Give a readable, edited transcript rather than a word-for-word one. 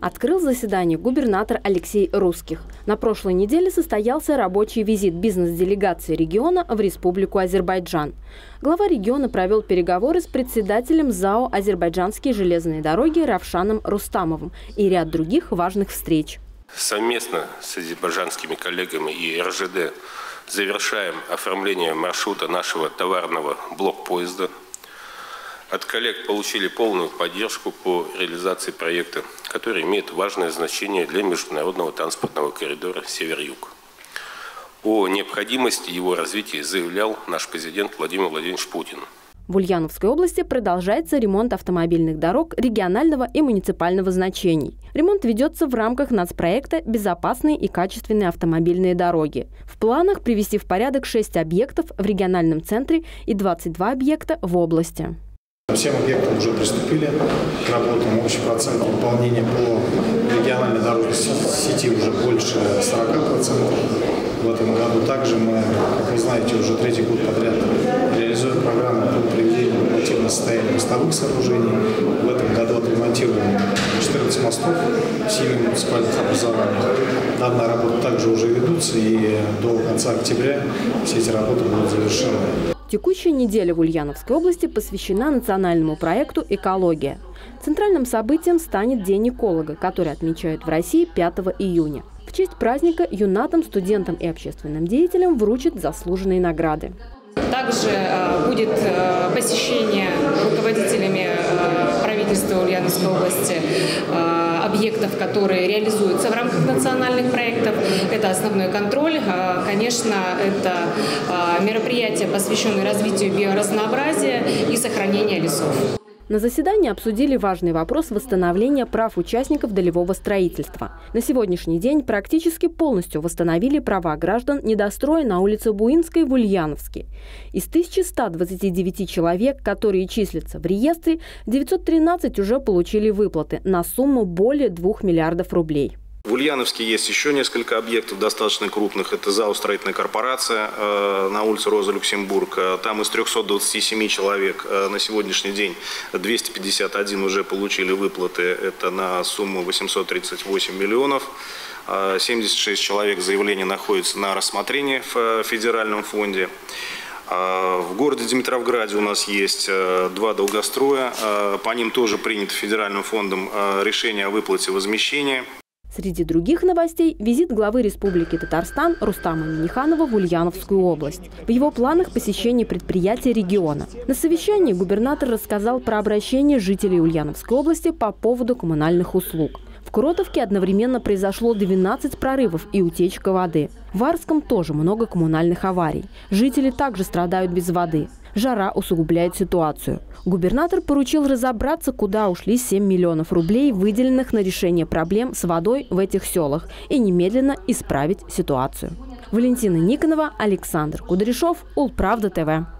Открыл заседание губернатор Алексей Русских. На прошлой неделе состоялся рабочий визит бизнес-делегации региона в Республику Азербайджан. Глава региона провел переговоры с председателем ЗАО «Азербайджанские железные дороги» Ровшаном Рустамовым и ряд других важных встреч. Совместно с азербайджанскими коллегами и РЖД завершаем оформление маршрута нашего товарного блокпоезда. От коллег получили полную поддержку по реализации проекта, который имеет важное значение для международного транспортного коридора «Север-Юг». О необходимости его развития заявлял наш президент Владимир Владимирович Путин. В Ульяновской области продолжается ремонт автомобильных дорог регионального и муниципального значений. Ремонт ведется в рамках нацпроекта «Безопасные и качественные автомобильные дороги». В планах привести в порядок 6 объектов в региональном центре и 22 объекта в области. Всем объектам уже приступили к работам. Общий процент выполнения по региональной дорожной сети уже больше 40%. В этом году также мы, как вы знаете, уже 3-й год подряд реализуем программу по приведению в нормативное состояние мостовых сооружений. В этом году отремонтируем 14 мостов в 7 муниципальных образованиях. Данная работа также уже ведутся, и до конца октября все эти работы будут завершены. Текущая неделя в Ульяновской области посвящена национальному проекту «Экология». Центральным событием станет День эколога, который отмечают в России 5 июня. В честь праздника юнатам, студентам и общественным деятелям вручат заслуженные награды. Также будет посещение руководителями правительства Ульяновской области объектов, которые реализуются в рамках национальных проектов. Это основной контроль. Конечно, это мероприятия, посвященные развитию биоразнообразия и сохранению лесов. На заседании обсудили важный вопрос восстановления прав участников долевого строительства. На сегодняшний день практически полностью восстановили права граждан недостроя на улице Буинской в Ульяновске. Из 1129 человек, которые числятся в реестре, 913 уже получили выплаты на сумму более 2 миллиардов рублей. В Ульяновске есть еще несколько объектов достаточно крупных. Это ЗАО «Строительная корпорация» на улице Роза Люксембург. Там из 327 человек на сегодняшний день 251 уже получили выплаты. Это на сумму 838 миллионов. 76 человек заявления находится на рассмотрении в федеральном фонде. В городе Димитровграде у нас есть 2 долгостроя. По ним тоже принято федеральным фондом решение о выплате возмещения. Среди других новостей – визит главы Республики Татарстан Рустама Миниханова в Ульяновскую область. В его планах посещение предприятий региона. На совещании губернатор рассказал про обращение жителей Ульяновской области по поводу коммунальных услуг. В Кротовке одновременно произошло 12 прорывов и утечка воды. В Арском тоже много коммунальных аварий. Жители также страдают без воды. Жара усугубляет ситуацию. Губернатор поручил разобраться, куда ушли 7 миллионов рублей, выделенных на решение проблем с водой в этих селах, и немедленно исправить ситуацию. Валентина Никонова, Александр Кудряшов, УлПравда ТВ.